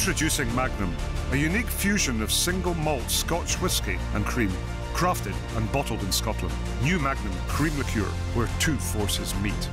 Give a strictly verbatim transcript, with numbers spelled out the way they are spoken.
Introducing Magnum, a unique fusion of single malt Scotch whisky and cream, crafted and bottled in Scotland. New Magnum Cream Liqueur, where two forces meet.